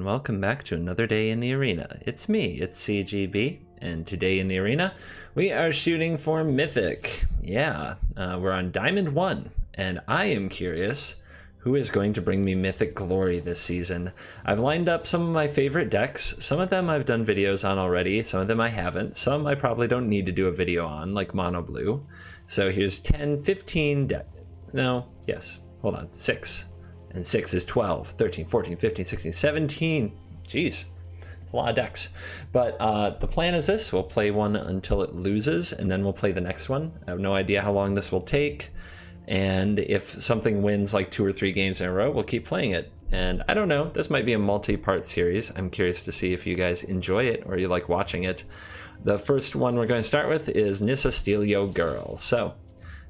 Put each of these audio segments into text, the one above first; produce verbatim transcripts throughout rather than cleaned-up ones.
and welcome back to another day in the arena. It's me, it's C G B, and today in the arena, we are shooting for Mythic. Yeah, uh, we're on Diamond one, and I am curious who is going to bring me Mythic glory this season. I've lined up some of my favorite decks. Some of them I've done videos on already, some of them I haven't, some I probably don't need to do a video on, like Mono Blue. So here's ten, fifteen deck. No, yes, hold on, six. And six is twelve, thirteen, fourteen, fifteen, sixteen, seventeen. Jeez, it's a lot of decks. But uh, the plan is this: we'll play one until it loses, and then we'll play the next one. I have no idea how long this will take. And if something wins like two or three games in a row, we'll keep playing it. And I don't know, this might be a multi-part series. I'm curious to see if you guys enjoy it or you like watching it. The first one we're going to start with is Nissa Steelyo Girl. So,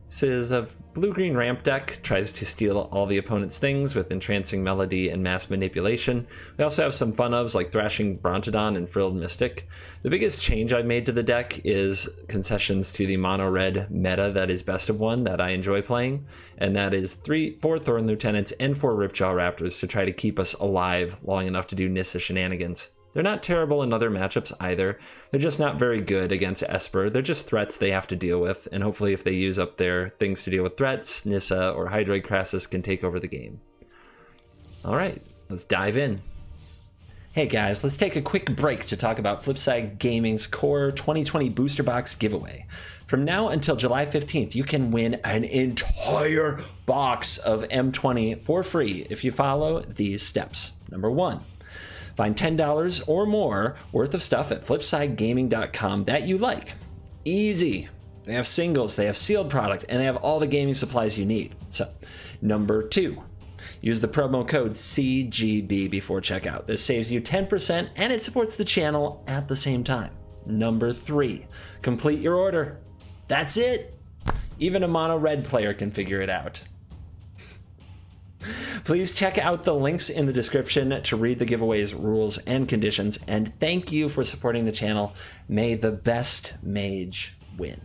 this is a blue-green ramp deck, tries to steal all the opponent's things with Entrancing Melody and Mass Manipulation. We also have some fun-ofs like Thrashing Brontodon and Frilled Mystic. The biggest change I've made to the deck is concessions to the mono-red meta that is best of one that I enjoy playing, and that is three, four Thorn Lieutenants and four Ripjaw Raptors to try to keep us alive long enough to do Nissa shenanigans. They're not terrible in other matchups either. They're just not very good against Esper. They're just threats they have to deal with, and hopefully if they use up their things to deal with threats, Nissa or Hydroid Crassus can take over the game. All right, let's dive in. Hey guys, let's take a quick break to talk about Flipside Gaming's Core twenty twenty Booster Box giveaway. From now until July fifteenth, you can win an entire box of M twenty for free if you follow these steps. Number one, find ten dollars or more worth of stuff at flipside gaming dot com that you like. Easy. They have singles, they have sealed product, and they have all the gaming supplies you need. So, number two, use the promo code C G B before checkout. This saves you ten percent and it supports the channel at the same time. Number three, complete your order. That's it. Even a mono red player can figure it out. Please check out the links in the description to read the giveaway's rules and conditions, and thank you for supporting the channel. May the best mage win.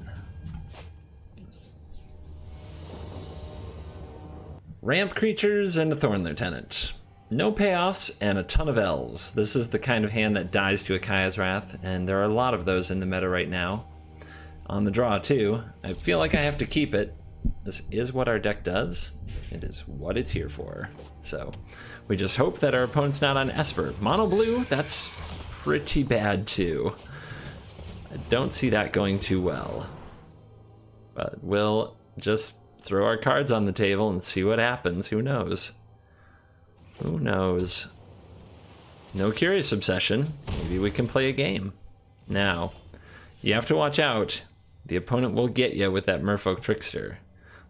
Ramp creatures and a Thorn Lieutenant. No payoffs and a ton of elves. This is the kind of hand that dies to a Kaya's Wrath, and there are a lot of those in the meta right now. On the draw too, I feel like I have to keep it. This is what our deck does. It is what it's here for. So we just hope that our opponent's not on Esper. Mono blue, that's pretty bad too. I don't see that going too well. But we'll just throw our cards on the table and see what happens. Who knows? Who knows? No Curious Obsession. Maybe we can play a game. Now, you have to watch out. The opponent will get you with that Merfolk Trickster.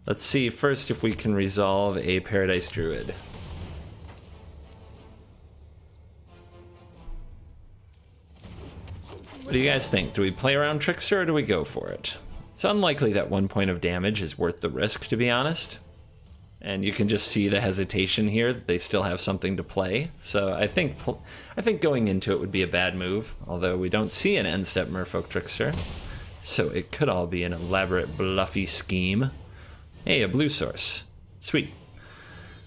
Let's see first if we can resolve a Paradise Druid. What do you guys think? Do we play around Trickster or do we go for it? It's unlikely that one point of damage is worth the risk, to be honest. And you can just see the hesitation here. They still have something to play. So I think I think going into it would be a bad move, although we don't see an end step Merfolk Trickster. So it could all be an elaborate bluffy scheme. Hey, a blue source. Sweet.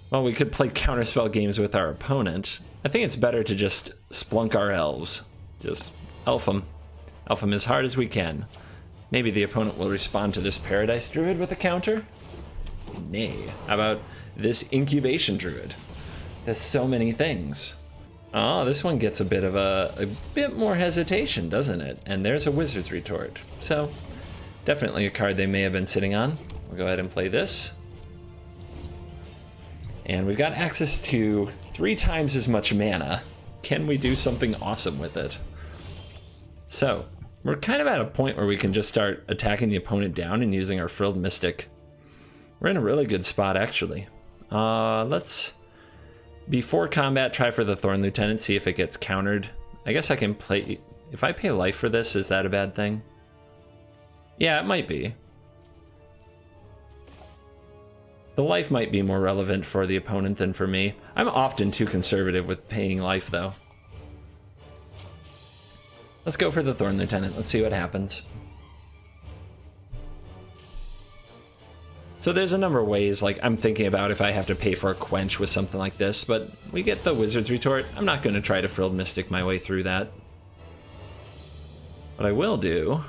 Well, we could play counterspell games with our opponent. I think it's better to just splunk our elves. Just elf them. Elf them as hard as we can. Maybe the opponent will respond to this Paradise Druid with a counter? Nay. How about this Incubation Druid? There's so many things. Oh, this one gets a bit of a, a bit more hesitation, doesn't it? And there's a Wizard's Retort. So, definitely a card they may have been sitting on. We'll go ahead and play this. And we've got access to three times as much mana. Can we do something awesome with it? So, we're kind of at a point where we can just start attacking the opponent down and using our Frilled Mystic. We're in a really good spot, actually. Uh, let's, before combat, try for the Thorn Lieutenant, see if it gets countered. I guess I can play, if I pay life for this, is that a bad thing? Yeah, it might be. The life might be more relevant for the opponent than for me. I'm often too conservative with paying life, though. Let's go for the Thorn Lieutenant. Let's see what happens. So there's a number of ways, like, I'm thinking about if I have to pay for a quench with something like this, but we get the Wizard's Retort. I'm not going to try to Frilled Mystic my way through that. What I will do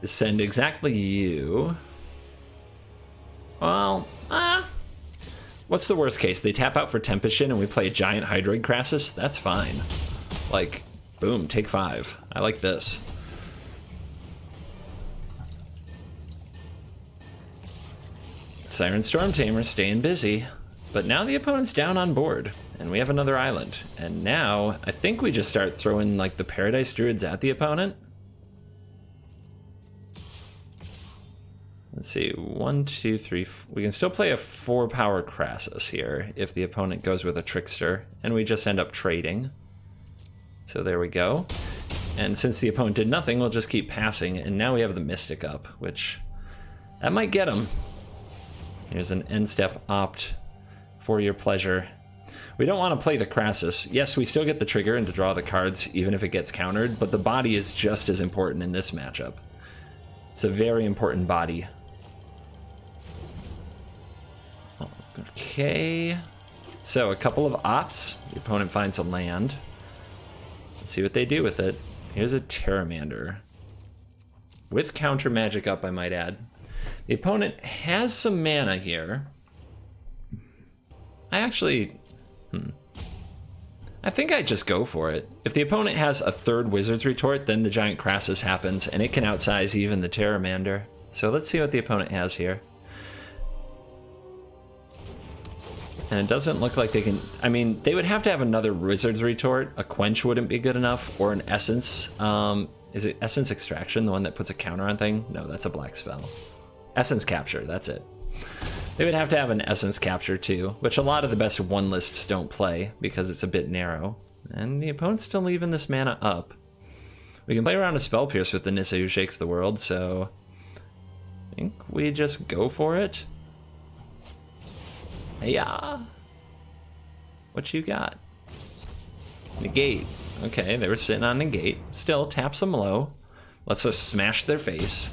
is send exactly you. Well, ah. What's the worst case? They tap out for Tempest Djinn and we play a giant Hydroid Crassus? That's fine. Like, boom, take five. I like this. Siren Storm Tamer staying busy, but now the opponent's down on board and we have another island. And now I think we just start throwing like the Paradise Druids at the opponent. Let's see, one, two, three, four. We can still play a four power Crassus here if the opponent goes with a Trickster, and we just end up trading. So there we go. And since the opponent did nothing, we'll just keep passing, and now we have the Mystic up, which that might get him. Here's an end step opt for your pleasure. We don't want to play the Crassus. Yes, we still get the trigger and to draw the cards even if it gets countered, but the body is just as important in this matchup. It's a very important body. Okay, so a couple of opts. The opponent finds a land. Let's see what they do with it. Here's a Terramander. With counter magic up, I might add. The opponent has some mana here. I actually... Hmm. I think I just go for it. If the opponent has a third Wizard's Retort, then the giant Crassus happens, and it can outsize even the Terramander. So let's see what the opponent has here. And it doesn't look like they can... I mean, they would have to have another Wizard's Retort. A Quench wouldn't be good enough, or an Essence. Um, is it Essence Extraction, the one that puts a counter on thing? No, that's a black spell. Essence Capture, that's it. They would have to have an Essence Capture too, which a lot of the best one lists don't play because it's a bit narrow. And the opponent's still leaving this mana up. We can play around a Spell Pierce with the Nissa Who Shakes the World, so... I think we just go for it. Yeah. What you got? Negate. Okay, they were sitting on negate. Still taps them low. Lets us smash their face.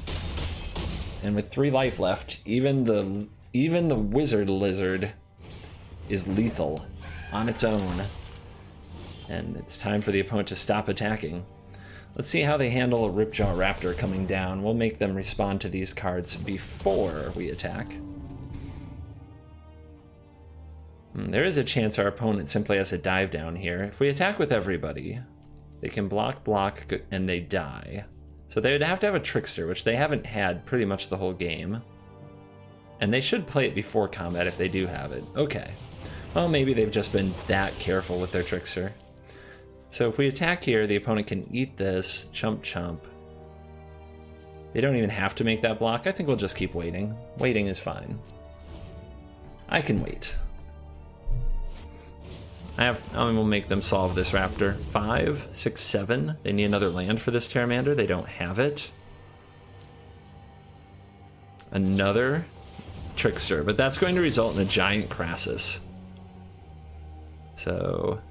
And with three life left, even the even the wizard lizard is lethal on its own. And it's time for the opponent to stop attacking. Let's see how they handle a Ripjaw Raptor coming down. We'll make them respond to these cards before we attack. There is a chance our opponent simply has a dive down here. If we attack with everybody, they can block, block, and they die. So they would have to have a Trickster, which they haven't had pretty much the whole game. And they should play it before combat if they do have it. Okay. Well, maybe they've just been that careful with their Trickster. So if we attack here, the opponent can eat this. Chump, chump. They don't even have to make that block. I think we'll just keep waiting. Waiting is fine. I can wait. I have, I mean, we'll make them solve this raptor. Five, six, seven. They need another land for this Terramander. They don't have it. Another Trickster, but that's going to result in a giant Crassus. So,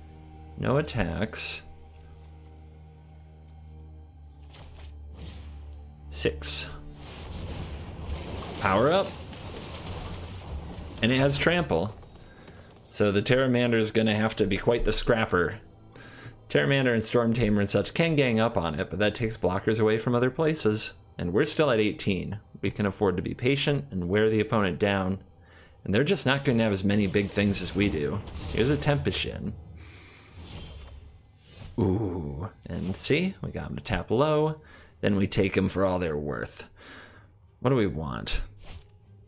no attacks. Six. Power up. And it has trample. So the Terramander is going to have to be quite the scrapper. Terramander and Storm Tamer and such can gang up on it, but that takes blockers away from other places. And we're still at eighteen. We can afford to be patient and wear the opponent down. And they're just not going to have as many big things as we do. Here's a Tempest Djinn. Ooh. And see, we got him to tap low. Then we take him for all they're worth. What do we want?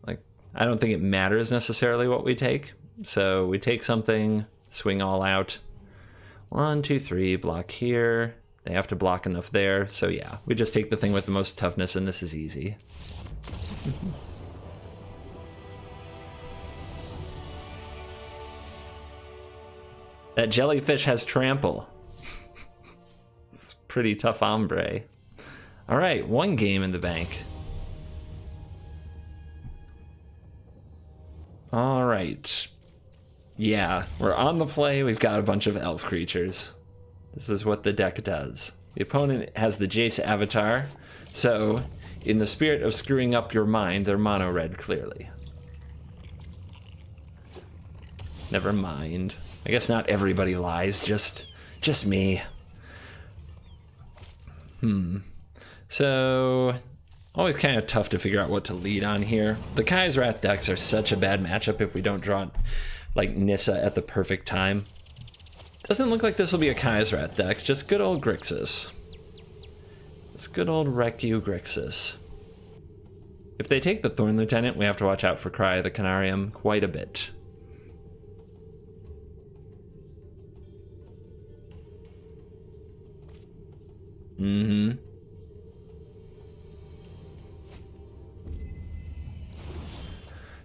Like, I don't think it matters necessarily what we take. So we take something, swing all out. One, two, three, block here. They have to block enough there. So yeah, we just take the thing with the most toughness and this is easy. That jellyfish has trample. It's pretty tough ombre. All right, one game in the bank. All right. Yeah, we're on the play. We've got a bunch of elf creatures. This is what the deck does. The opponent has the Jace avatar, so in the spirit of screwing up your mind, they're mono-red, clearly. Never mind. I guess not everybody lies, just just me. Hmm. So, always kind of tough to figure out what to lead on here. The Kaya's Wrath decks are such a bad matchup if we don't draw, like, Nissa at the perfect time. Doesn't look like this will be a Kaya's Wrath deck, just good old Grixis. It's good old Recu Grixis. If they take the Thorn Lieutenant, we have to watch out for Cry of the Carnarium quite a bit. Mm-hmm.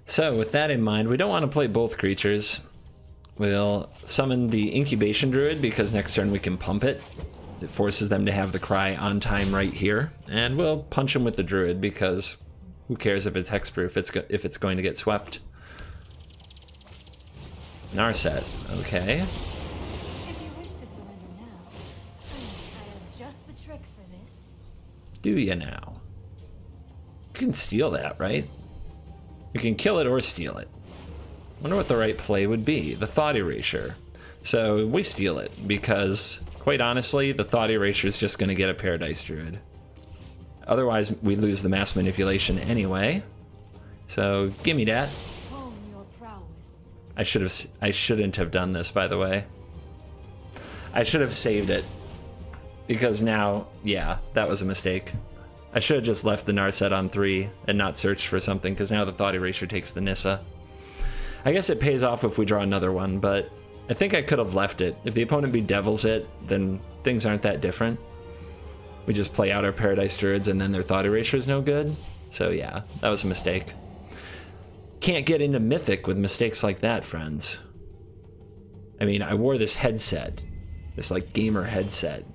So with that in mind, we don't want to play both creatures. We'll summon the Incubation Druid because next turn we can pump it. It forces them to have the Cry on time right here, and we'll punch him with the Druid because who cares if it's hexproof it's go if it's going to get swept. Narset, okay. If you wish to surrender now, I have just the trick for this. Do you now? You can steal that, right? You can kill it or steal it. I wonder what the right play would be. The Thought Erasure. So we steal it because, quite honestly, the Thought Erasure is just going to get a Paradise Druid. Otherwise, we lose the Mass Manipulation anyway. So, give me that. I should have. I shouldn't have done this, by the way. I should have saved it. Because now, yeah, that was a mistake. I should have just left the Narset on three and not searched for something, because now the Thought Erasure takes the Nissa. I guess it pays off if we draw another one, but I think I could have left it. If the opponent bedevils it, then things aren't that different. We just play out our Paradise Druids and then their Thought Erasure is no good. So yeah, that was a mistake. Can't get into Mythic with mistakes like that, friends. I mean, I wore this headset, this like gamer headset,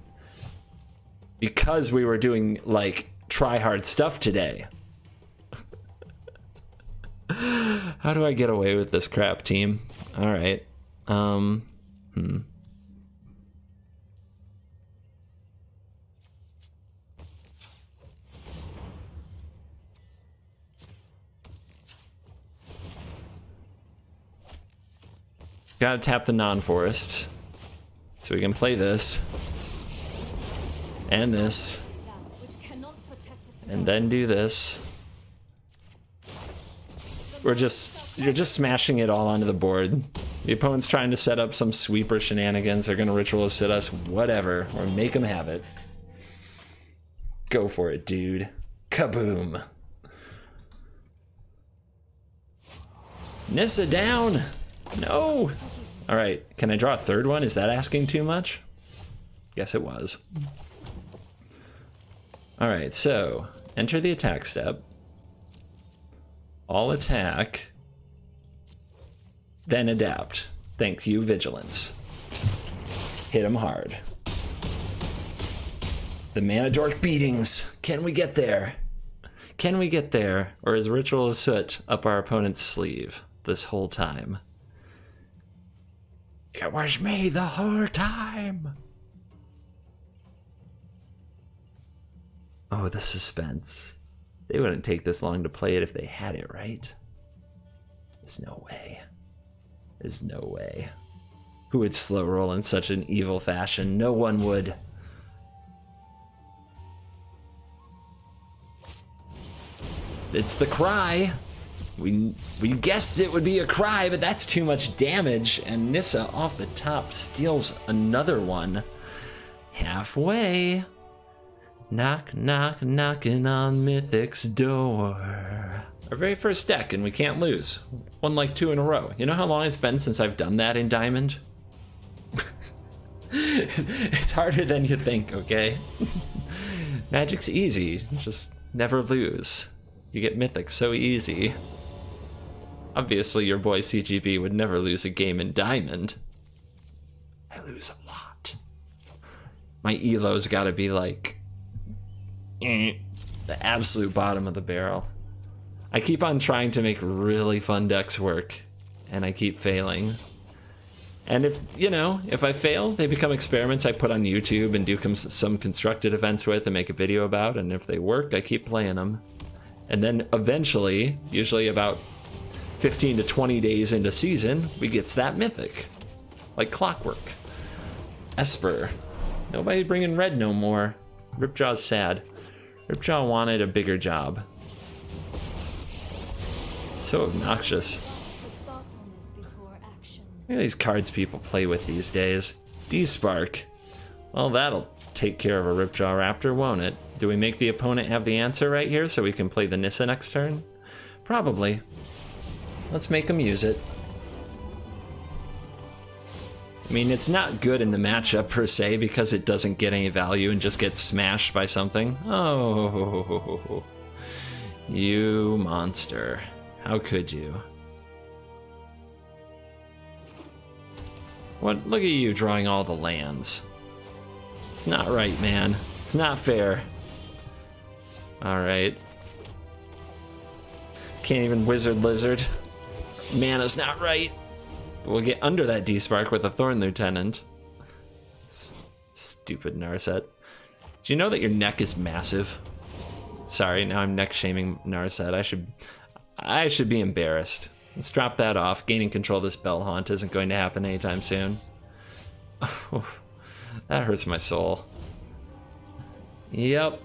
because we were doing like try hard stuff today. How do I get away with this crap, team? All right. Um, hmm. Gotta tap the non-forests so we can play this and this and then do this. We're just, you're just smashing it all onto the board. The opponent's trying to set up some sweeper shenanigans. They're going to ritual assist us, whatever, or make them have it. Go for it, dude. Kaboom. Nissa down. No. All right. Can I draw a third one? Is that asking too much? Guess it was. All right. So enter the attack step. All attack, then adapt. Thank you, Vigilance. Hit him hard. The Mana Dork beatings. Can we get there? Can we get there? Or is Ritual of Soot up our opponent's sleeve this whole time? It was me the whole time. Oh, the suspense. They wouldn't take this long to play it if they had it, right? There's no way. There's no way. Who would slow roll in such an evil fashion? No one would. It's the Cry. We, we guessed it would be a Cry, but that's too much damage. And Nissa off the top steals another one. Halfway. Knock, knock, knocking on Mythic's door. Our very first deck, and we can't lose. Won like two in a row. You know how long it's been since I've done that in Diamond? It's harder than you think, okay? Magic's easy. Just never lose. You get Mythic so easy. Obviously, your boy C G B would never lose a game in Diamond. I lose a lot. My Elo's gotta be like the absolute bottom of the barrel. I keep on trying to make really fun decks work, and I keep failing. And if, you know, if I fail, they become experiments I put on YouTube and do some constructed events with and make a video about. And if they work, I keep playing them. And then eventually, usually about fifteen to twenty days into season, we get that mythic. Like clockwork. Esper. Nobody bringing red no more. Ripjaw's sad. Ripjaw wanted a bigger job. So obnoxious. Look at these cards people play with these days. D-Spark. Well, that'll take care of a Ripjaw Raptor, won't it? Do we make the opponent have the answer right here so we can play the Nissa next turn? Probably. Let's make them use it. I mean, it's not good in the matchup per se because it doesn't get any value and just gets smashed by something. Oh, you monster. How could you? What? Look at you drawing all the lands. It's not right, man. It's not fair. Alright. Can't even Wizard Lizard. Mana's not right. We'll get under that D-Spark with a Thorn Lieutenant. Stupid Narset. Do you know that your neck is massive? Sorry, now I'm neck shaming Narset. I should, I should be embarrassed. Let's drop that off. Gaining control of this Bell Haunt isn't going to happen anytime soon. Oh, that hurts my soul. Yep.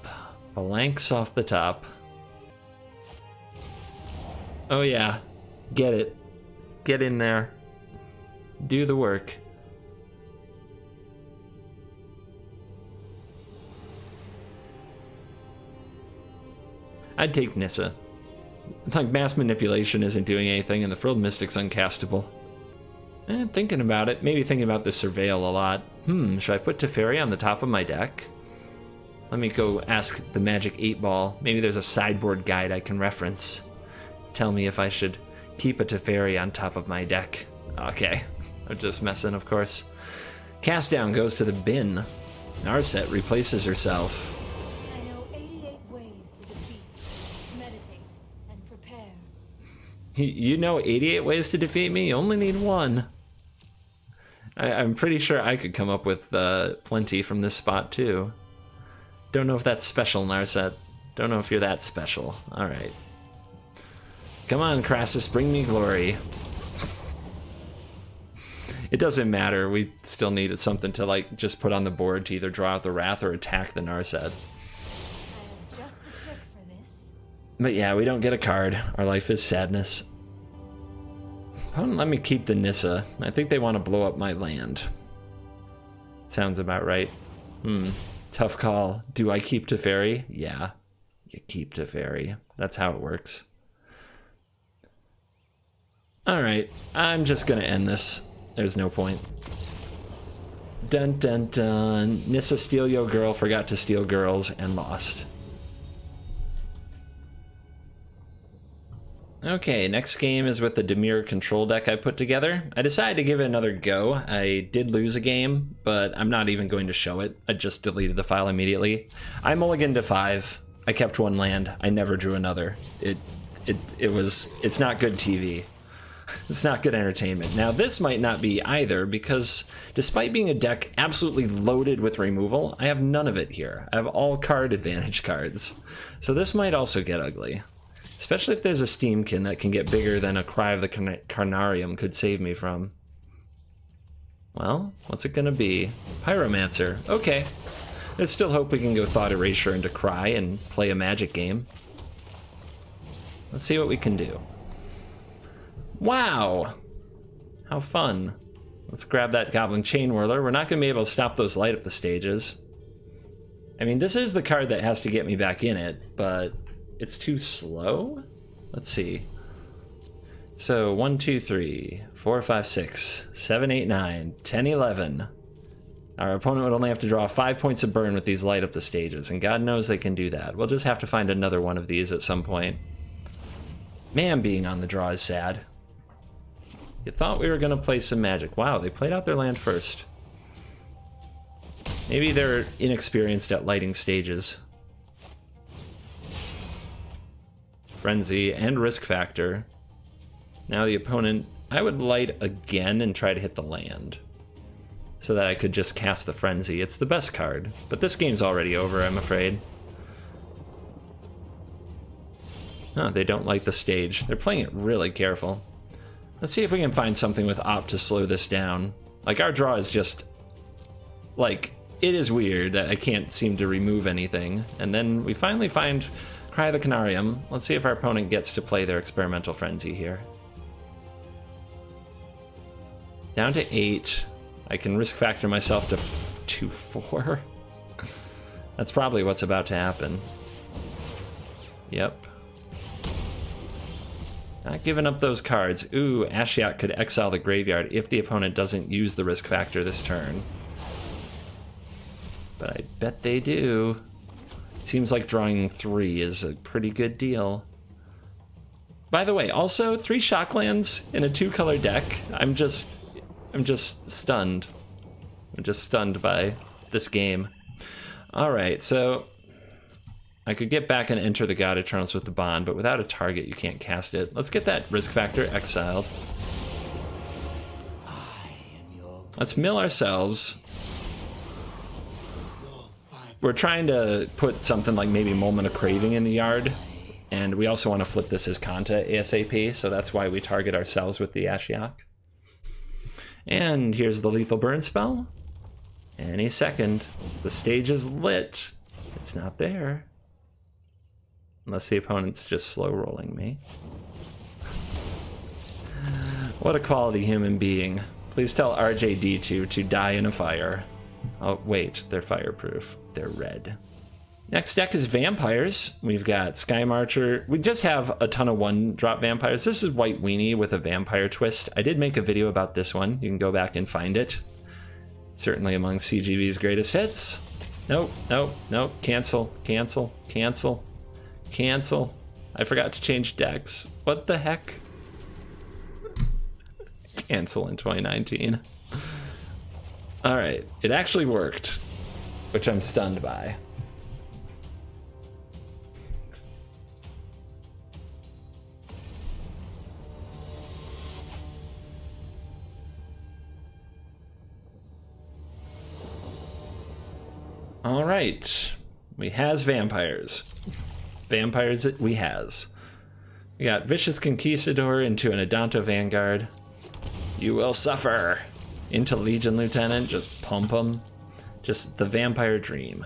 Blanks off the top. Oh yeah. Get it. Get in there. Do the work. I'd take Nissa. Like, Mass Manipulation isn't doing anything, and the Frilled Mystic's uncastable. Eh, thinking about it, maybe thinking about this Surveil a lot. Hmm, should I put Teferi on the top of my deck? Let me go ask the Magic eight ball. Maybe there's a sideboard guide I can reference. Tell me if I should keep a Teferi on top of my deck. Okay, I'm just messing, of course. Cast Down goes to the bin. Narset replaces herself. You know eighty-eight ways to defeat me? You only need one. I, I'm pretty sure I could come up with uh, plenty from this spot, too. Don't know if that's special, Narset. Don't know if you're that special. Alright. Come on, Crassus, bring me glory. It doesn't matter. We still needed something to, like, just put on the board to either draw out the Wrath or attack the Narset. But yeah, we don't get a card. Our life is sadness. Don't let me keep the Nissa. I think they want to blow up my land. Sounds about right. Hmm. Tough call. Do I keep Teferi? Yeah. You keep Teferi. That's how it works. Alright. I'm just going to end this. There's no point. Dun dun dun. Nissa steal yo girl, forgot to steal girls, and lost. Okay, next game is with the Dimir control deck I put together. I decided to give it another go. I did lose a game, but I'm not even going to show it. I just deleted the file immediately. I mulliganed to five. I kept one land. I never drew another. It, it, it was. It's not good T V. It's not good entertainment. Now this might not be either, because despite being a deck absolutely loaded with removal, I have none of it here. I have all card advantage cards. So this might also get ugly. Especially if there's a Steamkin that can get bigger than a Cry of the Carnarium could save me from. Well, what's it gonna be? Pyromancer. Okay. There's still hope we can go Thought Erasure into Cry and play a Magic game. Let's see what we can do. Wow! How fun. Let's grab that Goblin Chain Whirler. We're not gonna be able to stop those Light Up the Stages. I mean, this is the card that has to get me back in it, but... it's too slow? Let's see. So, one, two, three, four, five, six, seven, eight, nine, ten, eleven. Our opponent would only have to draw five points of burn with these Light Up the Stages, and God knows they can do that. We'll just have to find another one of these at some point. Man, being on the draw is sad. You thought we were going to play some Magic. Wow, they played out their land first. Maybe they're inexperienced at lighting stages. Frenzy and Risk Factor. Now the opponent I would light again and try to hit the land so that I could just cast the Frenzy. It's the best card, but this game's already over, I'm afraid. Oh, they don't like the stage. They're playing it really careful. Let's see if we can find something with Opt to slow this down. Like, our draw is just... Like, it is weird that I can't seem to remove anything. And then we finally find Cry of the Carnarium. Let's see if our opponent gets to play their Experimental Frenzy here. Down to eight. I can risk factor myself to two four. That's probably what's about to happen. Yep. Not giving up those cards. Ooh, Ashiok could exile the graveyard if the opponent doesn't use the risk factor this turn. But I bet they do. Seems like drawing three is a pretty good deal. By the way, also, three Shocklands in a two-color deck. I'm just... I'm just stunned. I'm just stunned by this game. Alright, so... I could get back and enter the God Eternals with the Bond, but without a target, you can't cast it. Let's get that Risk Factor exiled. Let's mill ourselves. We're trying to put something like maybe Moment of Craving in the yard, and we also want to flip this as Kanta ASAP, so that's why we target ourselves with the Ashiok. And here's the Lethal Burn spell. Any second. The stage is lit. It's not there. Unless the opponent's just slow rolling me. What a quality human being. Please tell R J D two to die in a fire. Oh, wait, they're fireproof. They're red. Next deck is Vampires. We've got Sky Marcher. We just have a ton of one-drop Vampires. This is White Weenie with a Vampire twist. I did make a video about this one. You can go back and find it. Certainly among C G B's greatest hits. Nope, nope, nope. Cancel, cancel, cancel. Cancel. I forgot to change decks. What the heck? Cancel in twenty nineteen. Alright, it actually worked, which I'm stunned by. Alright, we has vampires. Vampires we has. We got Vicious Conquistador into an Adanto Vanguard. You will suffer. Into Legion Lieutenant, just pump them. Just the Vampire Dream.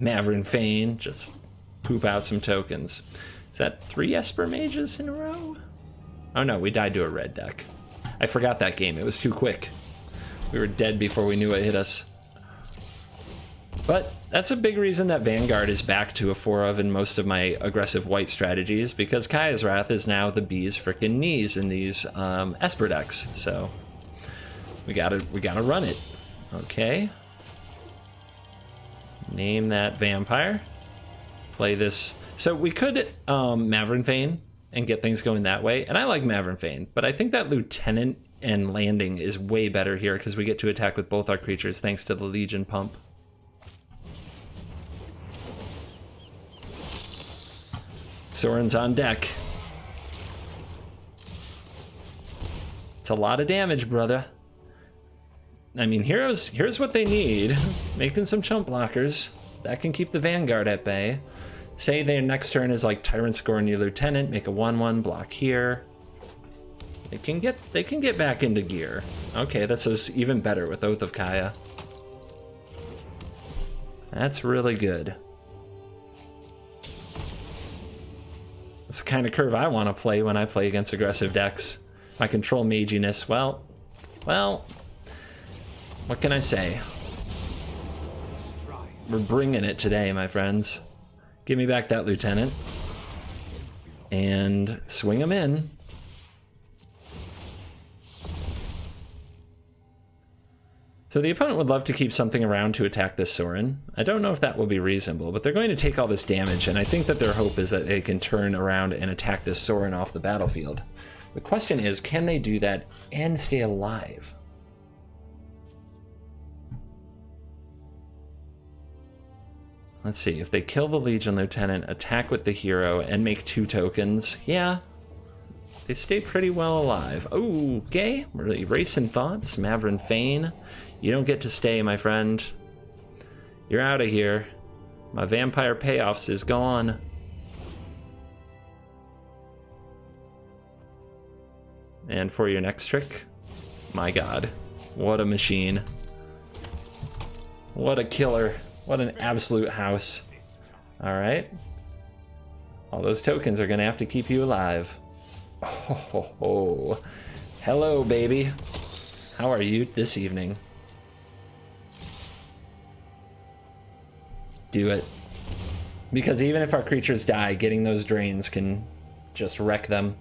Mavren Fein, just poop out some tokens. Is that three Esper Mages in a row? Oh no, we died to a red deck. I forgot that game, it was too quick. We were dead before we knew it hit us. But that's a big reason that Vanguard is back to a four of in most of my aggressive white strategies, because Kaya's Wrath is now the bee's frickin' knees in these um, Esper decks, so we gotta we gotta run it. Okay. Name that vampire. Play this. So we could um, Mavren Fein and get things going that way, and I like Mavren Fein, but I think that Lieutenant and Landing is way better here because we get to attack with both our creatures thanks to the Legion pump. Sorin's on deck. It's a lot of damage, brother. I mean, heroes, here's what they need. Making some chump blockers. That can keep the Vanguard at bay. Say their next turn is like Tyrant's Scorn, your Lieutenant. Make a one one block here. They can get they can get back into gear. Okay, this is even better with Oath of Kaya. That's really good. It's the kind of curve I want to play when I play against aggressive decks. My control maginess, well, well, what can I say? We're bringing it today, my friends. Give me back that Lieutenant. And swing him in. So the opponent would love to keep something around to attack this Sorin. I don't know if that will be reasonable, but they're going to take all this damage, and I think that their hope is that they can turn around and attack this Sorin off the battlefield. The question is, can they do that and stay alive? Let's see, if they kill the Legion Lieutenant, attack with the hero, and make two tokens, yeah, They stay pretty well alive. Ooh, okay. Erasing Thoughts. Mavren Fein. You don't get to stay, my friend. You're out of here. My vampire payoffs is gone. And for your next trick, my god, what a machine. What a killer. What an absolute house. All right. All those tokens are going to have to keep you alive. Oh, ho, ho. Hello, baby. How are you this evening? Do it. Because even if our creatures die, getting those drains can just wreck them.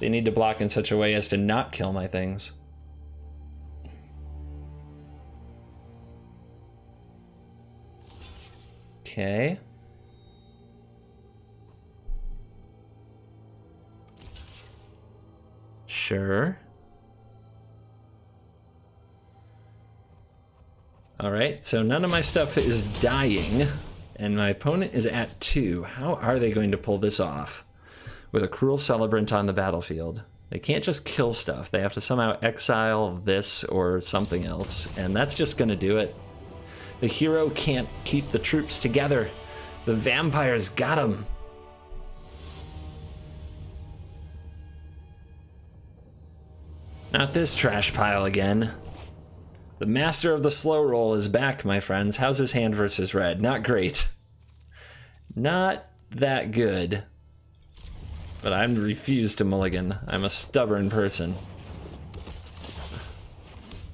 They need to block in such a way as to not kill my things. Okay. Sure. All right, so none of my stuff is dying, and my opponent is at two. How are they going to pull this off? With a cruel celebrant on the battlefield. They can't just kill stuff. They have to somehow exile this or something else, and that's just gonna do it. The hero can't keep the troops together. The vampires got him. Not this trash pile again. The master of the slow roll is back, my friends. How's his hand versus red? Not great. Not that good. But I refuse to mulligan. I'm a stubborn person.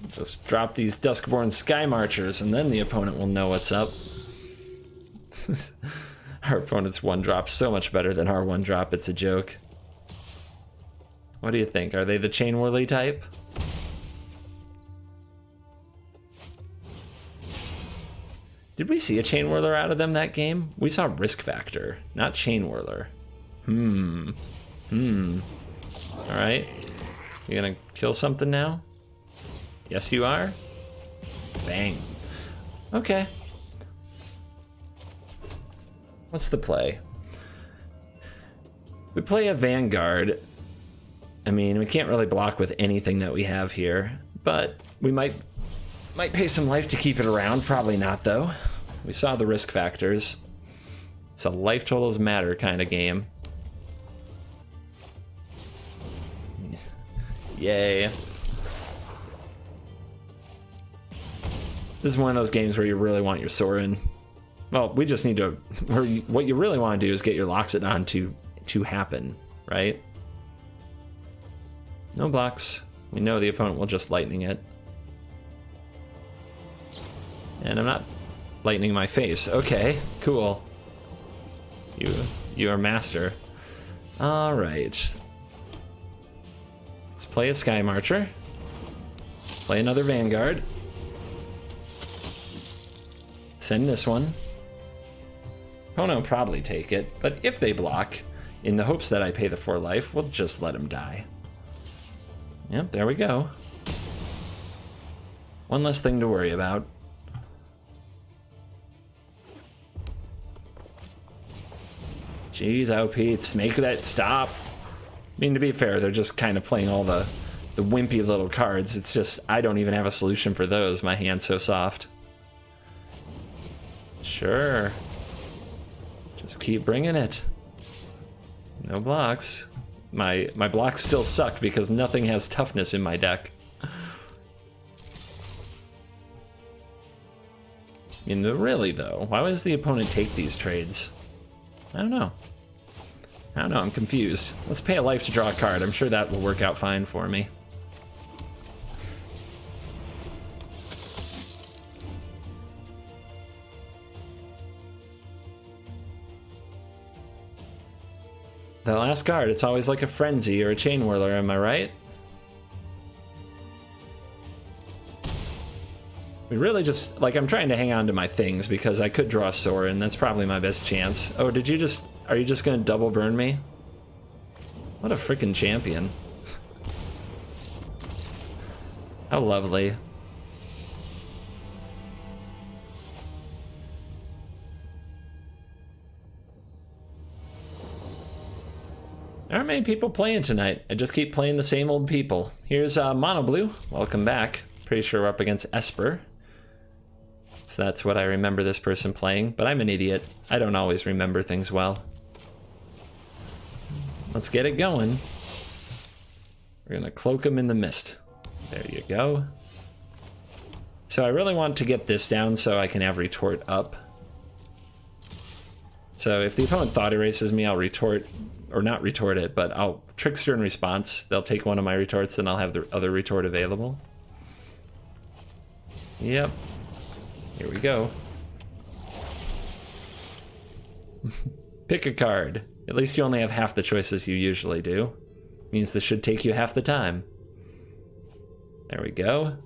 Just drop these Duskborn Sky Marchers, and then the opponent will know what's up. Our opponent's one-drop so much better than our one-drop, it's a joke. What do you think? Are they the Chain Whirly type? Did we see a Chain Whirler out of them that game? We saw Risk Factor, not Chain Whirler. Hmm. Hmm. Alright. You gonna kill something now? Yes, you are. Bang. Okay. What's the play? We play a Vanguard. I mean, we can't really block with anything that we have here, but we might might pay some life to keep it around. Probably not, though. We saw the risk factors. It's a life totals matter kind of game. Yay. This is one of those games where you really want your Sorin. Well, we just need to... Where you, what you really want to do is get your Loxodon to, to happen, right? No blocks. We know the opponent will just lightning it. And I'm not lightning my face. Okay, cool. You, you are master. All right. Let's play a Sky Marcher. Play another Vanguard. Send this one. Pono will probably take it, but if they block, in the hopes that I pay the four life, we'll just let him die. Yep, there we go. One less thing to worry about. Jeez, O P, it's make that stop. I mean, to be fair, they're just kind of playing all the, the wimpy little cards. It's just, I don't even have a solution for those. My hand's so soft. Sure. Just keep bringing it. No blocks. My, my blocks still suck because nothing has toughness in my deck. I mean, really, though, why does the opponent take these trades? I don't know. I don't know, I'm confused. Let's pay a life to draw a card. I'm sure that will work out fine for me. That last card, it's always like a Frenzy or a Chain Whirler, am I right? We really just, like, I'm trying to hang on to my things because I could draw Sorin. That's probably my best chance. Oh, did you just... Are you just gonna double burn me? What a freaking champion. How lovely. There aren't many people playing tonight. I just keep playing the same old people. Here's uh, Mono Blue. Welcome back. Pretty sure we're up against Esper. If that's what I remember this person playing, but I'm an idiot. I don't always remember things well. Let's get it going. We're gonna cloak him in the mist. There you go. So I really want to get this down so I can have retort up. So if the opponent thought erases me, I'll retort, or not retort it, but I'll trickster in response. They'll take one of my retorts, then I'll have the other retort available. Yep. Here we go. Pick a card. At least you only have half the choices you usually do. Means this should take you half the time. There we go.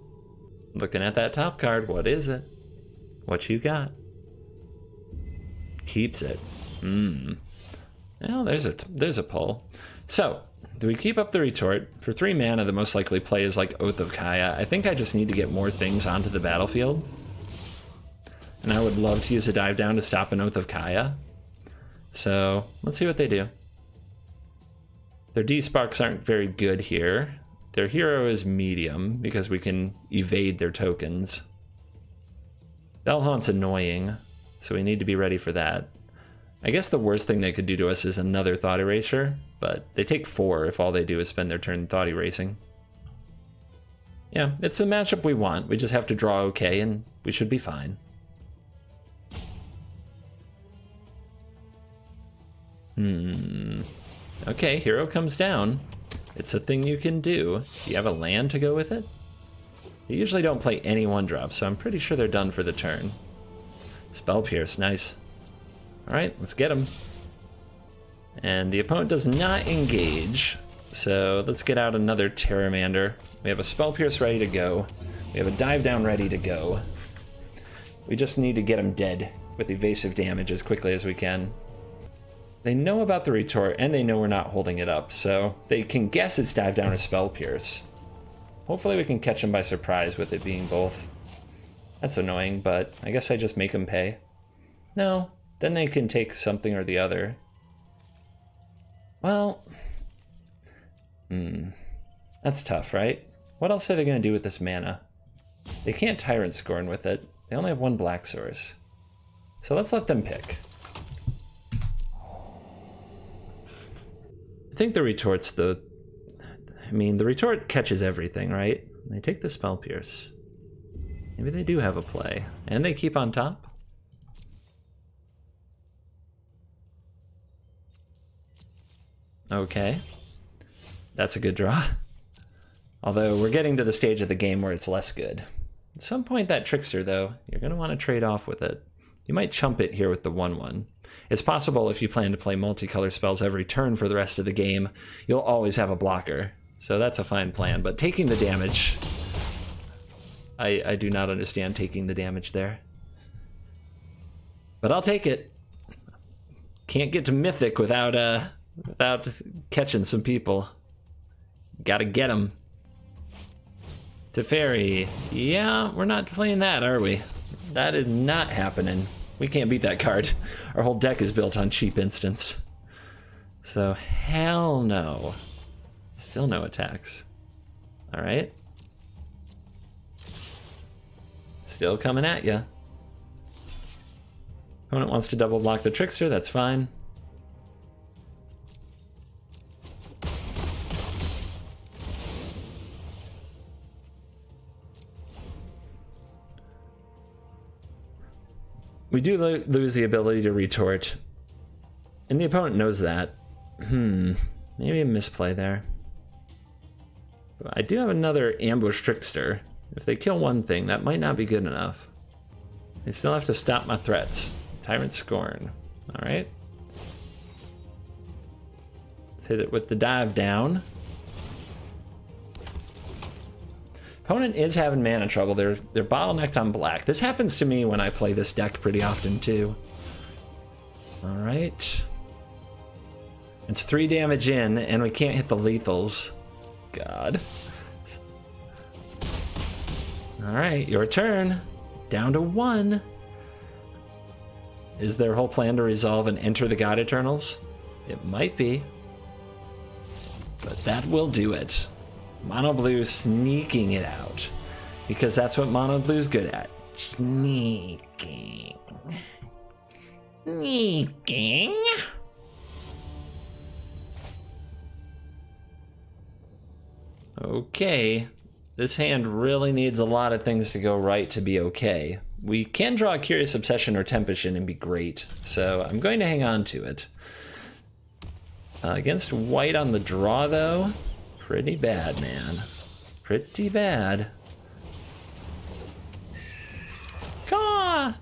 Looking at that top card, what is it? What you got? Keeps it. Hmm. Well, there's a there's a pull. So, do we keep up the retort? For three mana, the most likely play is like Oath of Kaya. I think I just need to get more things onto the battlefield. And I would love to use a dive down to stop an Oath of Kaya. So, let's see what they do. Their D-Sparks aren't very good here. Their hero is medium, because we can evade their tokens. Bellhaunt's annoying, so we need to be ready for that. I guess the worst thing they could do to us is another Thought Erasure, but they take four if all they do is spend their turn Thought Erasing. Yeah, it's the matchup we want. We just have to draw okay, and we should be fine. Hmm. Okay, hero comes down. It's a thing you can do. Do you have a land to go with it? They usually don't play any one-drop, so I'm pretty sure they're done for the turn. Spell Pierce, nice. Alright, let's get him. And the opponent does not engage, so let's get out another Terramander. We have a Spell Pierce ready to go. We have a Dive Down ready to go. We just need to get him dead with evasive damage as quickly as we can. They know about the retort, and they know we're not holding it up, so they can guess it's dive down or spell pierce. Hopefully we can catch them by surprise with it being both. That's annoying, but I guess I just make them pay. No, then they can take something or the other. Well, hmm, that's tough, right? What else are they going to do with this mana? They can't Tyrant's Scorn with it. They only have one black source. So let's let them pick. I think the retort's the, I mean, the retort catches everything, right? They take the Spell Pierce. Maybe they do have a play. And they keep on top. Okay. That's a good draw. Although we're getting to the stage of the game where it's less good. At some point that trickster, though, you're going to want to trade off with it. You might chump it here with the one one. It's possible if you plan to play multicolor spells every turn for the rest of the game, you'll always have a blocker. So that's a fine plan, but taking the damage... I, I do not understand taking the damage there. But I'll take it. Can't get to Mythic without, uh, without catching some people. Gotta get them. Teferi. Yeah, we're not playing that, are we? That is not happening. We can't beat that card. Our whole deck is built on cheap instants. So, hell no. Still no attacks. Alright. Still coming at ya. Opponent wants to double block the trickster, that's fine. We do lo lose the ability to retort, and the opponent knows that. Hmm, maybe a misplay there. But I do have another ambush trickster. If they kill one thing, that might not be good enough. They still have to stop my threats. Tyrant's Scorn. All right. Let's hit it with the dive down. Opponent is having mana trouble. They're, they're bottlenecked on black. This happens to me when I play this deck pretty often, too. All right. It's three damage in, and we can't hit the lethals. God. All right, your turn. Down to one. Is their whole plan to resolve and enter the God Eternals? It might be. that will do it. Mono blue sneaking it out, because that's what mono blue's good at. Sneaking. Sneaking. Okay. This hand really needs a lot of things to go right to be okay. We can draw a Curious Obsession or Tempest Djinn and be great, so I'm going to hang on to it. Uh, against white on the draw, though, pretty bad, man. Pretty bad. Caw!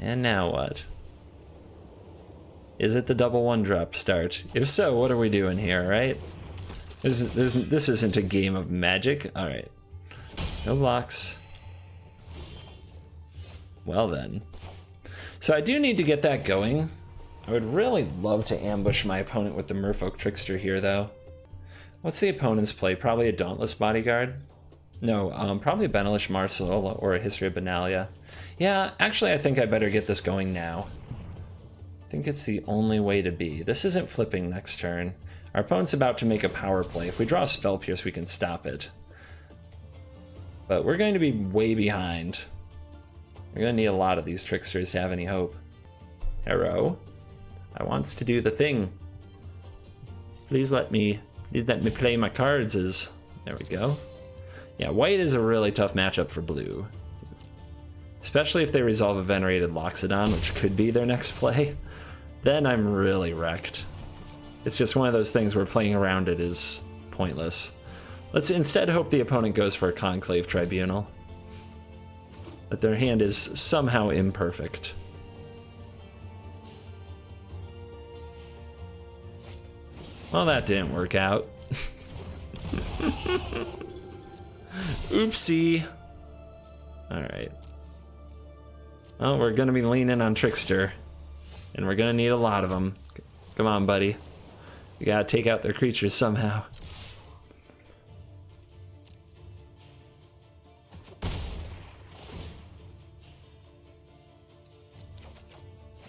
And now what? Is it the double one-drop start? If so, what are we doing here, right? This, this, this isn't a game of Magic. All right. No blocks. Well then. So I do need to get that going. I would really love to ambush my opponent with the Merfolk Trickster here, though. What's the opponent's play? Probably a Dauntless Bodyguard? No, um, probably a Benelish Marsola or a History of Benalia. Yeah, actually I think I better get this going now. I think it's the only way to be. This isn't flipping next turn. Our opponent's about to make a power play. If we draw a Spell Pierce, we can stop it. But we're going to be way behind. We're going to need a lot of these tricksters to have any hope. Hero, I wants to do the thing. Please let me, please let me play my cards. Is there we go. Yeah, white is a really tough matchup for blue, especially if they resolve a Venerated Loxodon, which could be their next play. Then I'm really wrecked. It's just one of those things where playing around it is pointless. Let's instead hope the opponent goes for a Conclave Tribunal. But their hand is somehow imperfect. Well, that didn't work out. Oopsie. Alright. Well, we're going to be leaning on Trickster. And we're going to need a lot of them. Come on, buddy. We got to take out their creatures somehow.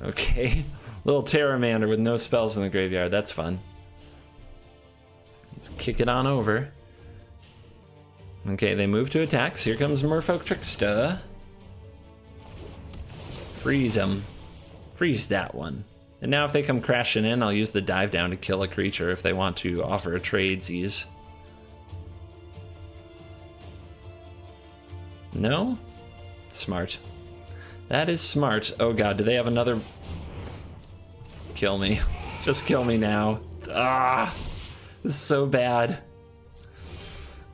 Okay, little Terramander with no spells in the graveyard, that's fun. Let's kick it on over. Okay, they move to attacks. Here comes Merfolk Trickster. Freeze him. Freeze that one. And now if they come crashing in, I'll use the dive down to kill a creature if they want to offer a tradesies. No? Smart. That is smart. Oh god, do they have another... Kill me. Just kill me now. Ah! This is so bad.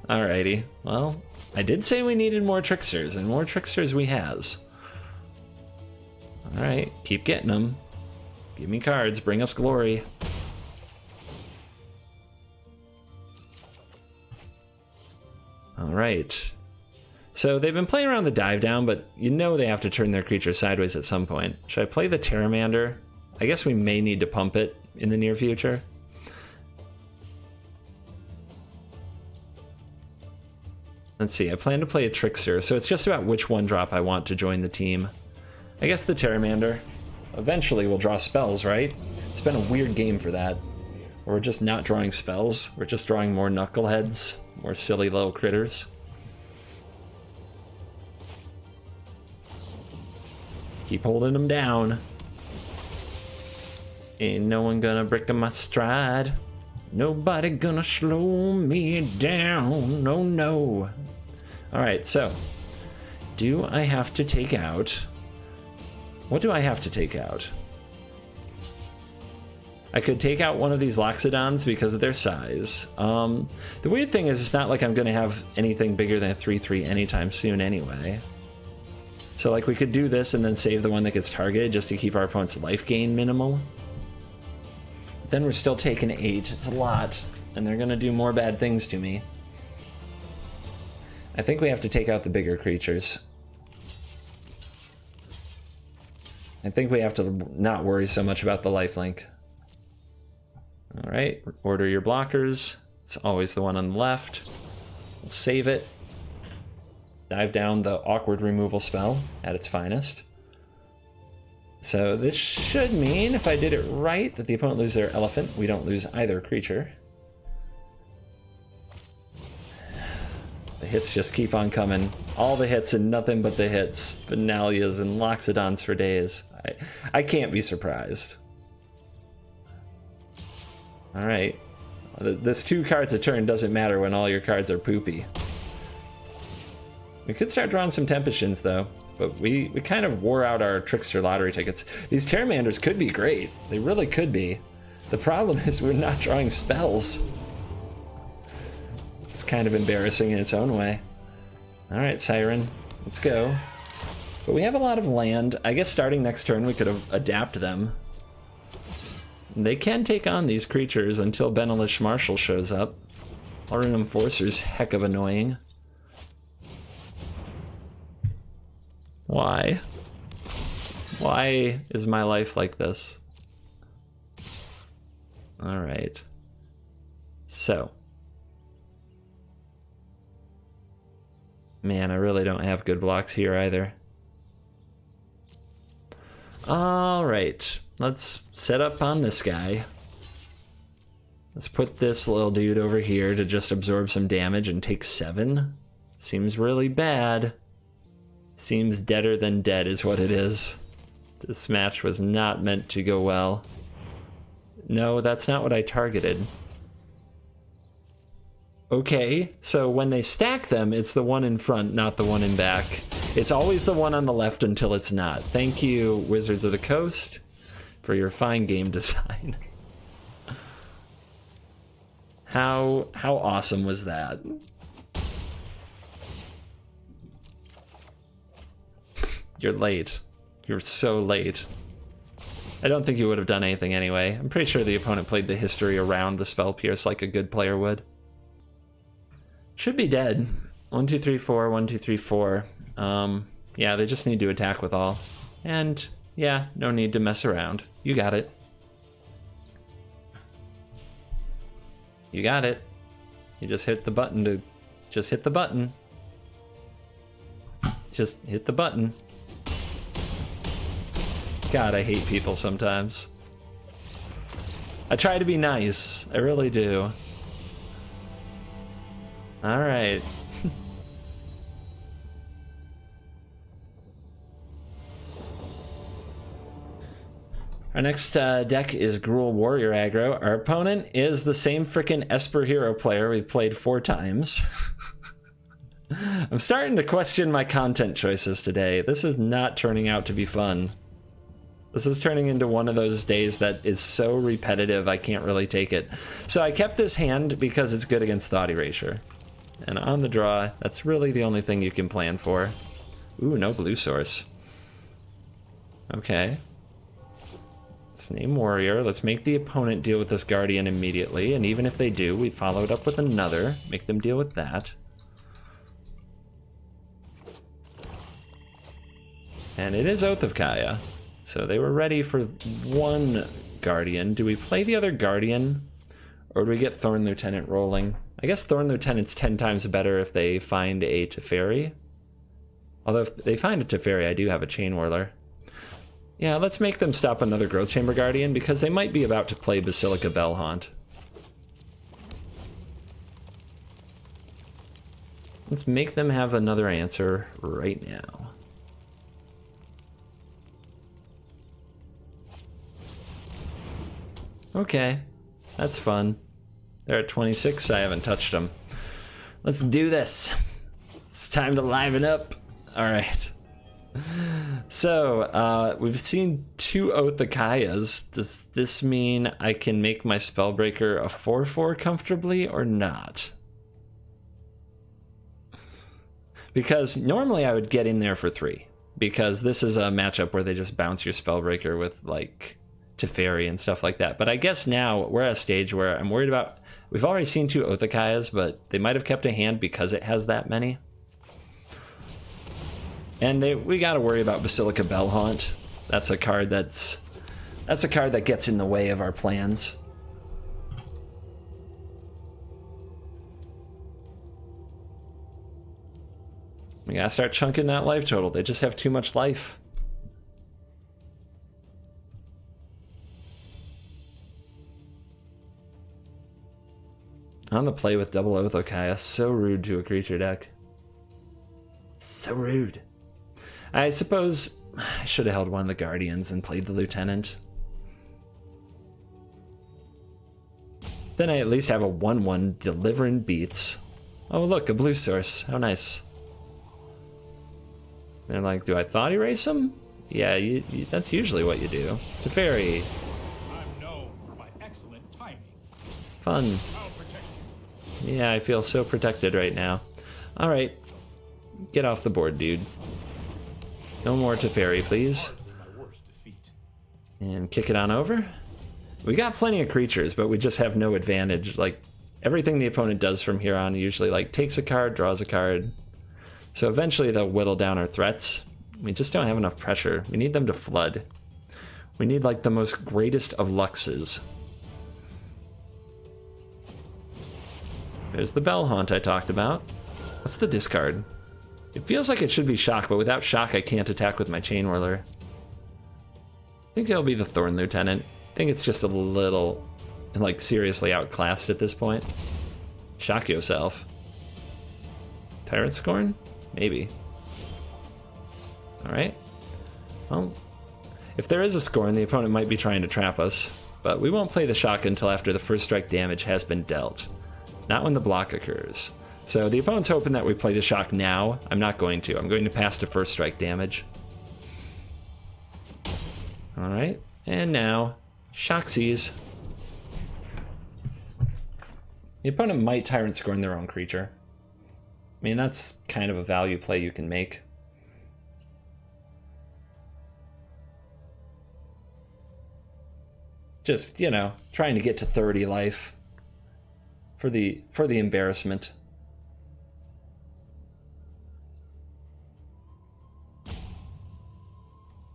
Alrighty. Well, I did say we needed more tricksters, and more tricksters we has. Alright, keep getting them. Give me cards, bring us glory. Alright. So they've been playing around the dive down, but you know they have to turn their creature sideways at some point. Should I play the Terramander? I guess we may need to pump it in the near future. Let's see, I plan to play a Trickster, so it's just about which one drop I want to join the team. I guess the Terramander. Eventually we'll draw spells, right? It's been a weird game for that. We're just not drawing spells, we're just drawing more knuckleheads, more silly little critters. Keep holding them down. Ain't no one gonna break my stride. Nobody gonna slow me down. No, no. Alright, so. Do I have to take out... What do I have to take out? I could take out one of these Loxodons because of their size. Um, the weird thing is it's not like I'm gonna have anything bigger than a three three anytime soon anyway. So, like, we could do this and then save the one that gets targeted just to keep our opponent's life gain minimal. But then we're still taking eight. It's a lot. And they're going to do more bad things to me. I think we have to take out the bigger creatures. I think we have to not worry so much about the lifelink. Alright, order your blockers. It's always the one on the left. We'll save it. Dive down the awkward removal spell at its finest. So this should mean, if I did it right, that the opponent loses their elephant. We don't lose either creature. The hits just keep on coming. All the hits and nothing but the hits. Finalias and Loxodons for days. I, I can't be surprised. Alright. This two cards a turn doesn't matter when all your cards are poopy. We could start drawing some Tempest Djinns, though. But we, we kind of wore out our Trickster lottery tickets. These Terramanders could be great. They really could be. The problem is we're not drawing spells. It's kind of embarrassing in its own way. Alright, Siren. Let's go. But we have a lot of land. I guess starting next turn we could adapt them. They can take on these creatures until Benelish Marshal shows up. Auron Enforcer's heck of annoying. Why? Why is my life like this? Alright. So. Man, I really don't have good blocks here either. Alright. Let's set up on this guy. Let's put this little dude over here to just absorb some damage and take seven. Seems really bad. Seems deader than dead is what it is. This match was not meant to go well. No, that's not what I targeted. Okay, so when they stack them, it's the one in front, not the one in back. It's always the one on the left until it's not. Thank you, Wizards of the Coast, for your fine game design. How, how awesome was that? You're late. You're so late. I don't think you would have done anything anyway. I'm pretty sure the opponent played the history around the Spell Pierce like a good player would. Should be dead. One, two, three, four, one, two, three, four. Um, yeah, they just need to attack with all. And yeah, no need to mess around. You got it. You got it. You just hit the button to... Just hit the button. Just hit the button. God, I hate people sometimes. I try to be nice. I really do. Alright. Our next uh, deck is Gruul Warrior Aggro. Our opponent is the same frickin' Esper Hero player we've played four times. I'm starting to question my content choices today. This is not turning out to be fun. This is turning into one of those days that is so repetitive I can't really take it. So I kept this hand because it's good against Thought Erasure. And on the draw, that's really the only thing you can plan for. Ooh, no blue source. Okay. Let's name Warrior. Let's make the opponent deal with this Guardian immediately. And even if they do, we follow it up with another. Make them deal with that. And it is Oath of Kaya. So they were ready for one Guardian. Do we play the other Guardian? Or do we get Thorn Lieutenant rolling? I guess Thorn Lieutenant's ten times better if they find a Teferi. Although if they find a Teferi, I do have a Chain Whirler. Yeah, let's make them stop another Growth Chamber Guardian because they might be about to play Basilica Bellhaunt. Let's make them have another answer right now. Okay, that's fun. They're at twenty-six, I haven't touched them. Let's do this. It's time to liven up. Alright. So, uh, we've seen two Oath of Kayas. Does this mean I can make my Spellbreaker a four four comfortably or not? Because normally I would get in there for three. Because this is a matchup where they just bounce your Spellbreaker with, like... Teferi and stuff like that. But I guess now we're at a stage where I'm worried about... We've already seen two Oath of Kayas, but they might have kept a hand because it has that many. And they, we gotta worry about Basilica Bellhaunt. That's a card that's... That's a card that gets in the way of our plans. We gotta start chunking that life total. They just have too much life. I want to play with double Oath of Kaya. So rude to a creature deck. So rude. I suppose I should have held one of the Guardians and played the Lieutenant. Then I at least have a one one delivering beats. Oh look, a blue source. How nice. And like, do I thought erase him? Yeah, you, you, that's usually what you do. It's a fairy. I'm known for my excellent timing. Fun. Yeah, I feel so protected right now. All right, get off the board, dude. No more Teferi, please. And kick it on over. We got plenty of creatures, but we just have no advantage. Like, everything the opponent does from here on usually, like, takes a card, draws a card. So eventually they'll whittle down our threats. We just don't have enough pressure. We need them to flood. We need, like, the most greatest of luxes. There's the Bell Haunt I talked about. What's the discard? It feels like it should be Shock, but without Shock I can't attack with my Chain Whirler. I think it'll be the Thorn Lieutenant. I think it's just a little, like, seriously outclassed at this point. Shock yourself. Tyrant's Scorn? Maybe. Alright. Well, if there is a Scorn, the opponent might be trying to trap us, but we won't play the Shock until after the first strike damage has been dealt. Not when the block occurs. So the opponent's hoping that we play the Shock now. I'm not going to. I'm going to pass to first strike damage. Alright, and now, Shoxies. The opponent might Tyrant Scorn their own creature. I mean, that's kind of a value play you can make. Just, you know, trying to get to thirty life for the, for the embarrassment.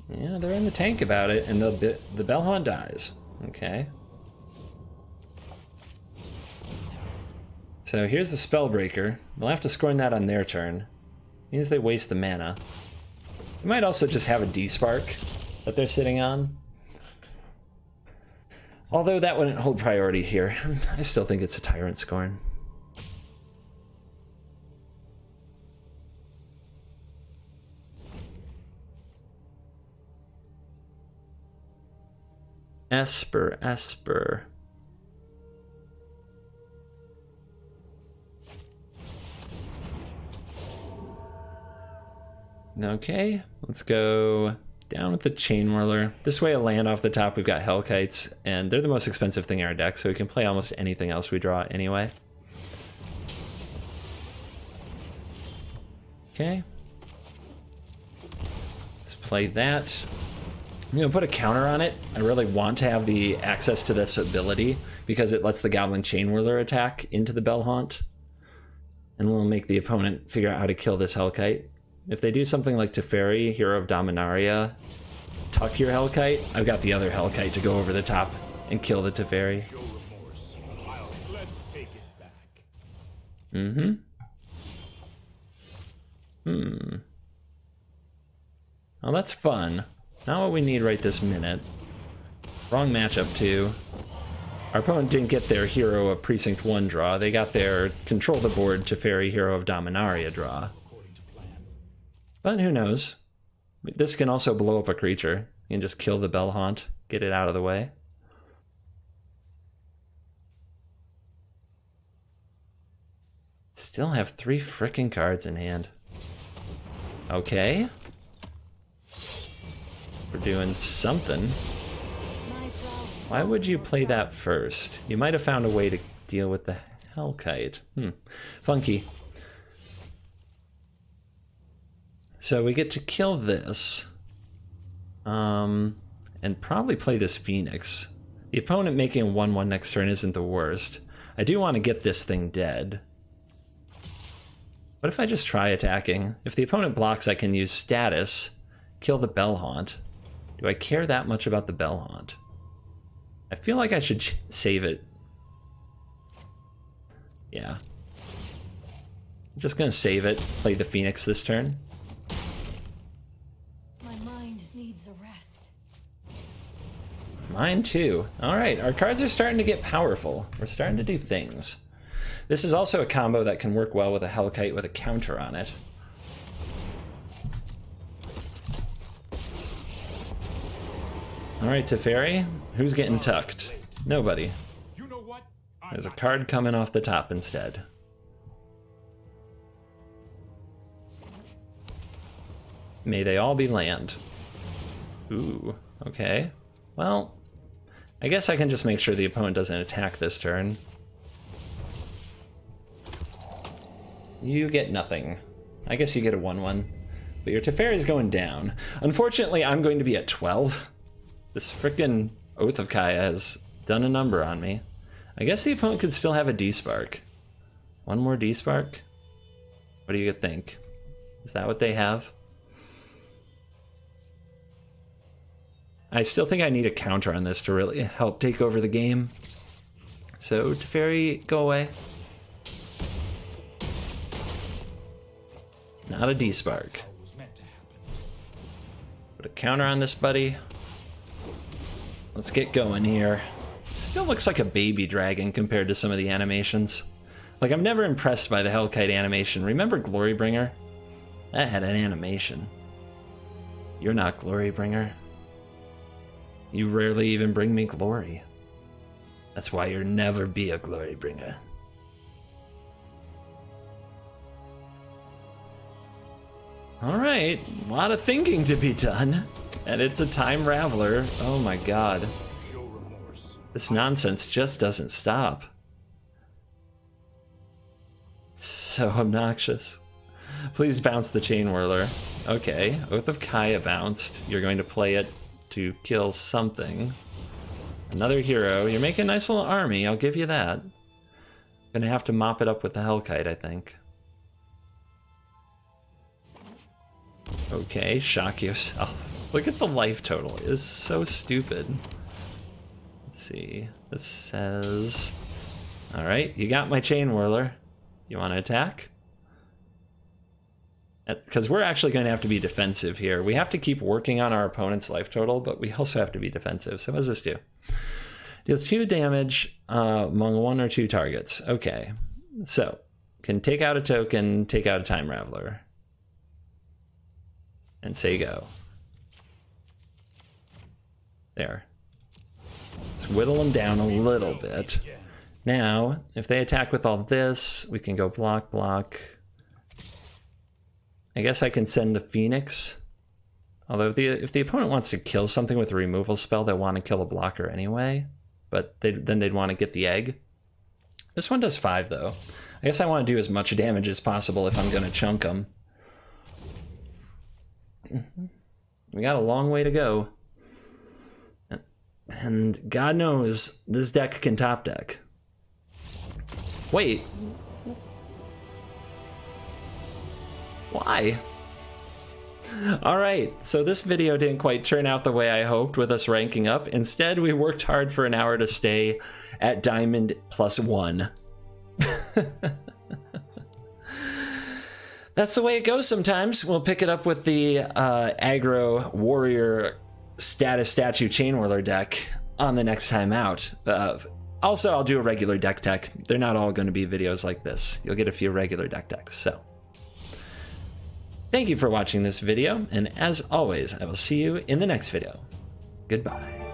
Yeah, they're in the tank about it, and the the Belhan dies. Okay. So here's the Spellbreaker. They'll have to scorn that on their turn. Means they waste the mana. They might also just have a D-Spark that they're sitting on. Although that wouldn't hold priority here. I still think it's a Tyrant Scorn. Esper, Esper. Okay, let's go down with the Chain Whirler. This way a land off the top, we've got Hellkites, and they're the most expensive thing in our deck, so we can play almost anything else we draw anyway. Okay. Let's play that. I'm going to put a counter on it. I really want to have the access to this ability because it lets the Goblin Chain Whirler attack into the Bell Haunt. And we'll make the opponent figure out how to kill this Hellkite. If they do something like Teferi, Hero of Dominaria, tuck your Hellkite, I've got the other Hellkite to go over the top and kill the Teferi. Mm-hmm. Hmm. Well, that's fun. Not what we need right this minute. Wrong matchup, too. Our opponent didn't get their Hero of Precinct one draw. They got their Control the Board Teferi Hero of Dominaria draw. But who knows? This can also blow up a creature. You can just kill the Bell Haunt, get it out of the way. Still have three frickin' cards in hand. Okay. We're doing something. Why would you play that first? You might have found a way to deal with the Hellkite. Hmm. Funky. So we get to kill this. Um, and probably play this Phoenix. The opponent making a one one next turn isn't the worst. I do want to get this thing dead. What if I just try attacking? If the opponent blocks, I can use status, kill the Bell Haunt. Do I care that much about the Bell Haunt? I feel like I should save it. Yeah. I'm just gonna save it, play the Phoenix this turn. My mind needs a rest. Mine too. Alright, our cards are starting to get powerful. We're starting to do things. This is also a combo that can work well with a Hellkite with a counter on it. All right, Teferi, who's getting tucked? Nobody. There's a card coming off the top instead. May they all be land. Ooh, okay. Well, I guess I can just make sure the opponent doesn't attack this turn. You get nothing. I guess you get a one one. But your Teferi's going down. Unfortunately, I'm going to be at twelve. This frickin' Oath of Kaya has done a number on me. I guess the opponent could still have a D-Spark. One more D-Spark? What do you think? Is that what they have? I still think I need a counter on this to really help take over the game. So, Teferi, go away. Not a D-Spark. Put a counter on this buddy. Let's get going here. Still looks like a baby dragon compared to some of the animations. Like, I'm never impressed by the Hellkite animation. Remember Glorybringer? That had an animation. You're not Glorybringer. You rarely even bring me glory. That's why you'll never be a glory bringer. Alright, a lot of thinking to be done. And it's a time raveler. Oh my god. This nonsense just doesn't stop. It's so obnoxious. Please bounce the Chain Whirler. Okay, Oath of Kaya bounced. You're going to play it to kill something. Another hero. You're making a nice little army, I'll give you that. Gonna have to mop it up with the Hellkite, I think. Okay, shock yourself. Look at the life total. It's so stupid. Let's see. This says... Alright, you got my Chain Whirler. You want to attack? Because we're actually going to have to be defensive here. We have to keep working on our opponent's life total, but we also have to be defensive. So what does this do? Deals two damage uh, among one or two targets. Okay. So, can take out a token, take out a Time Raveler. And say go. There. Let's whittle them down a little bit. Now, if they attack with all this, we can go block, block... I guess I can send the Phoenix. Although if the, if the opponent wants to kill something with a removal spell, they want to kill a blocker anyway. But they'd, then they'd want to get the egg. This one does five, though. I guess I want to do as much damage as possible if I'm going to chunk them. We got a long way to go. And God knows this deck can top deck. Wait. Why? Alright, so this video didn't quite turn out the way I hoped with us ranking up. Instead, we worked hard for an hour to stay at Diamond plus one. That's the way it goes sometimes. We'll pick it up with the uh, aggro warrior status statue Chain Whirler deck on the next time out. Uh, also, I'll do a regular deck tech. They're not all going to be videos like this. You'll get a few regular deck techs, so... Thank you for watching this video, and as always, I will see you in the next video. Goodbye.